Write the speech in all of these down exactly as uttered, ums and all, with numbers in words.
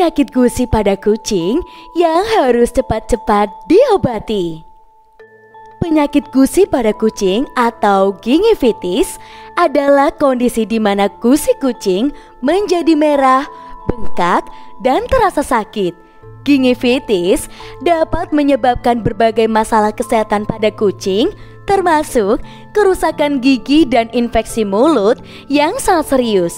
penyakit gusi pada kucing yang harus cepat-cepat diobati. Penyakit gusi pada kucing atau gingivitis adalah kondisi di mana gusi kucing menjadi merah, bengkak, dan terasa sakit. Gingivitis dapat menyebabkan berbagai masalah kesehatan pada kucing, termasuk kerusakan gigi dan infeksi mulut yang sangat serius.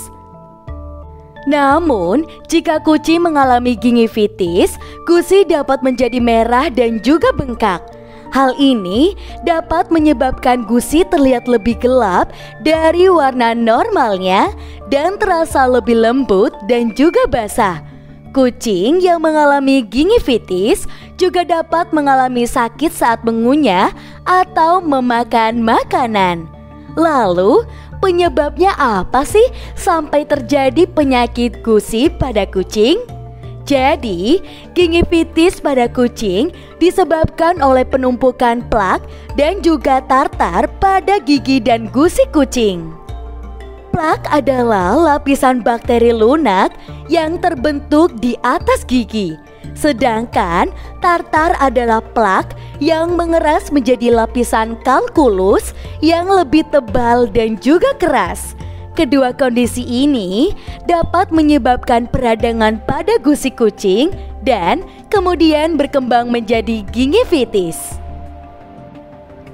Namun, jika kucing mengalami gingivitis, gusi dapat menjadi merah dan juga bengkak. Hal ini dapat menyebabkan gusi terlihat lebih gelap dari warna normalnya dan terasa lebih lembut dan juga basah. Kucing yang mengalami gingivitis juga dapat mengalami sakit saat mengunyah atau memakan makanan. Lalu, penyebabnya apa sih sampai terjadi penyakit gusi pada kucing? Jadi, gingivitis pada kucing disebabkan oleh penumpukan plak dan juga tartar pada gigi dan gusi kucing. Plak adalah lapisan bakteri lunak yang terbentuk di atas gigi. Sedangkan tartar adalah plak yang mengeras menjadi lapisan kalkulus yang lebih tebal dan juga keras. Kedua kondisi ini dapat menyebabkan peradangan pada gusi kucing dan kemudian berkembang menjadi gingivitis.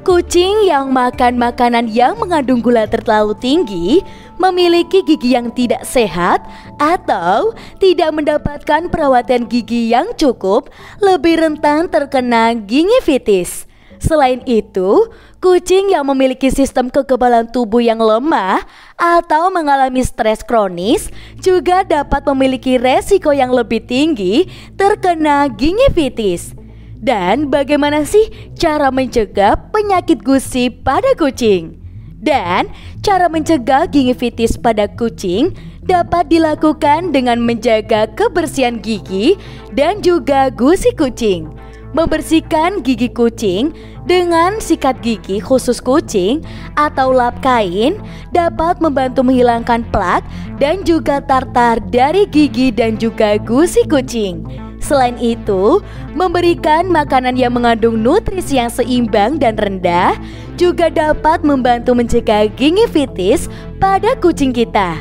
Kucing yang makan makanan yang mengandung gula terlalu tinggi memiliki gigi yang tidak sehat atau tidak mendapatkan perawatan gigi yang cukup lebih rentan terkena gingivitis. Selain itu, kucing yang memiliki sistem kekebalan tubuh yang lemah atau mengalami stres kronis juga dapat memiliki resiko yang lebih tinggi terkena gingivitis. Dan bagaimana sih cara mencegah penyakit gusi pada kucing? Dan cara mencegah gingivitis pada kucing dapat dilakukan dengan menjaga kebersihan gigi dan juga gusi kucing. Membersihkan gigi kucing dengan sikat gigi khusus kucing atau lap kain dapat membantu menghilangkan plak dan juga tartar dari gigi dan juga gusi kucing. Selain itu, memberikan makanan yang mengandung nutrisi yang seimbang dan rendah juga dapat membantu mencegah gingivitis pada kucing kita.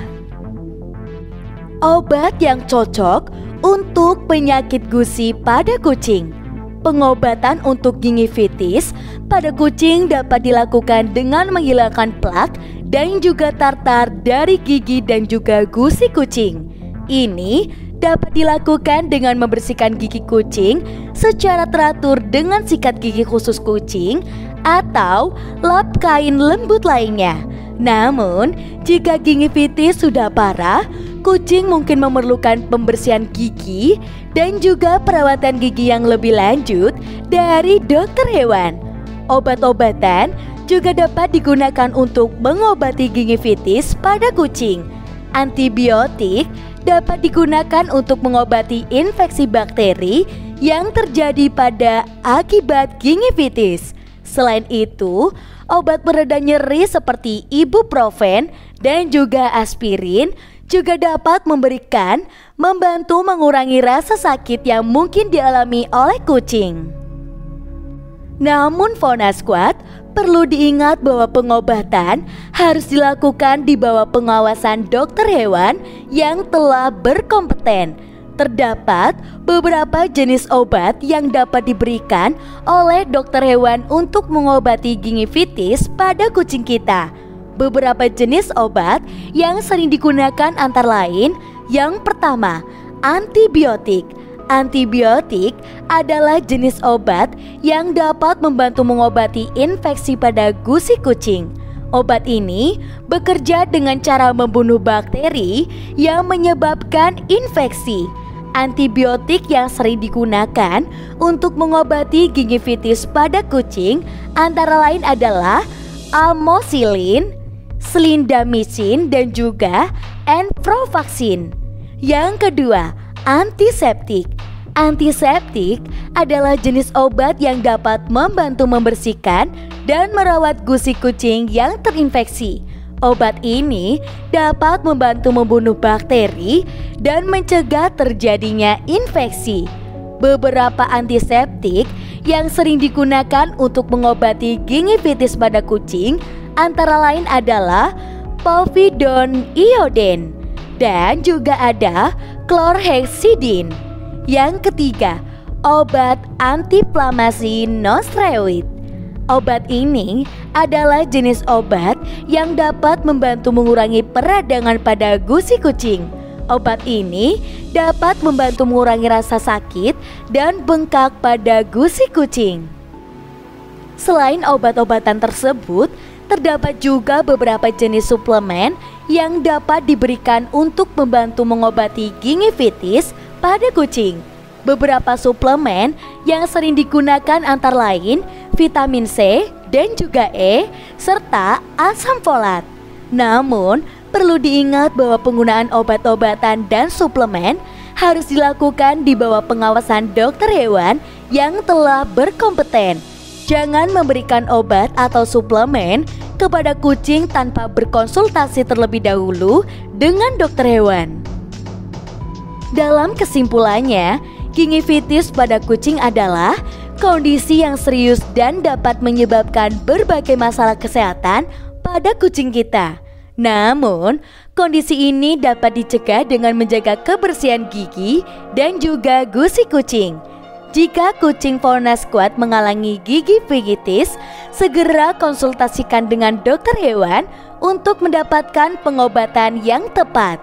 Obat yang cocok untuk penyakit gusi pada kucing. Pengobatan untuk gingivitis pada kucing dapat dilakukan dengan menghilangkan plak dan juga tartar dari gigi dan juga gusi kucing. Ini dapat dilakukan dengan membersihkan gigi kucing secara teratur dengan sikat gigi khusus kucing atau lap kain lembut lainnya. Namun, jika gingivitis sudah parah, kucing mungkin memerlukan pembersihan gigi dan juga perawatan gigi yang lebih lanjut dari dokter hewan. Obat-obatan juga dapat digunakan untuk mengobati gingivitis pada kucing. Antibiotik dapat digunakan untuk mengobati infeksi bakteri yang terjadi pada akibat gingivitis. Selain itu, obat pereda nyeri seperti ibuprofen dan juga aspirin juga dapat memberikan membantu mengurangi rasa sakit yang mungkin dialami oleh kucing. Namun Fauna Squad perlu diingat bahwa pengobatan harus dilakukan di bawah pengawasan dokter hewan yang telah berkompeten. Terdapat beberapa jenis obat yang dapat diberikan oleh dokter hewan untuk mengobati gingivitis pada kucing kita. Beberapa jenis obat yang sering digunakan antara lain, yang pertama, antibiotik. Antibiotik adalah jenis obat yang dapat membantu mengobati infeksi pada gusi kucing. Obat ini bekerja dengan cara membunuh bakteri yang menyebabkan infeksi. Antibiotik yang sering digunakan untuk mengobati gingivitis pada kucing antara lain adalah amoxicillin, slindamicin, dan juga enprofloxacin. Yang kedua, antiseptik. Antiseptik adalah jenis obat yang dapat membantu membersihkan dan merawat gusi kucing yang terinfeksi. Obat ini dapat membantu membunuh bakteri dan mencegah terjadinya infeksi. Beberapa antiseptik yang sering digunakan untuk mengobati gingivitis pada kucing antara lain adalah povidone iodine dan juga ada klorhexidin. Yang ketiga, obat antiinflamasi non-steroid. Obat ini adalah jenis obat yang dapat membantu mengurangi peradangan pada gusi kucing. Obat ini dapat membantu mengurangi rasa sakit dan bengkak pada gusi kucing. Selain obat-obatan tersebut, terdapat juga beberapa jenis suplemen yang dapat diberikan untuk membantu mengobati gingivitis pada kucing. Beberapa suplemen yang sering digunakan antara lain vitamin C dan juga E serta asam folat. Namun, perlu diingat bahwa penggunaan obat-obatan dan suplemen harus dilakukan di bawah pengawasan dokter hewan yang telah berkompeten. Jangan memberikan obat atau suplemen kepada kucing tanpa berkonsultasi terlebih dahulu dengan dokter hewan. Dalam kesimpulannya, gingivitis pada kucing adalah kondisi yang serius dan dapat menyebabkan berbagai masalah kesehatan pada kucing kita. Namun, kondisi ini dapat dicegah dengan menjaga kebersihan gigi dan juga gusi kucing. Jika kucing Fauna Squad mengalami gingivitis, segera konsultasikan dengan dokter hewan untuk mendapatkan pengobatan yang tepat.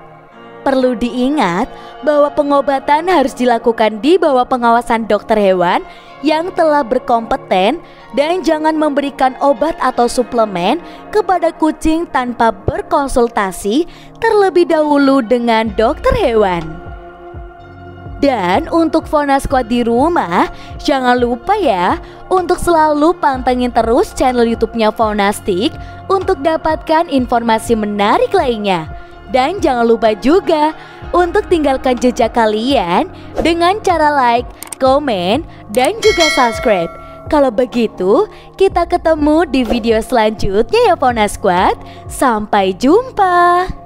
Perlu diingat bahwa pengobatan harus dilakukan di bawah pengawasan dokter hewan yang telah berkompeten dan jangan memberikan obat atau suplemen kepada kucing tanpa berkonsultasi terlebih dahulu dengan dokter hewan. Dan untuk Fauna Squad di rumah, jangan lupa ya untuk selalu pantengin terus channel YouTube-nya Faunastic untuk dapatkan informasi menarik lainnya. Dan jangan lupa juga untuk tinggalkan jejak kalian dengan cara like, komen, dan juga subscribe. Kalau begitu, kita ketemu di video selanjutnya ya Fauna Squad. Sampai jumpa!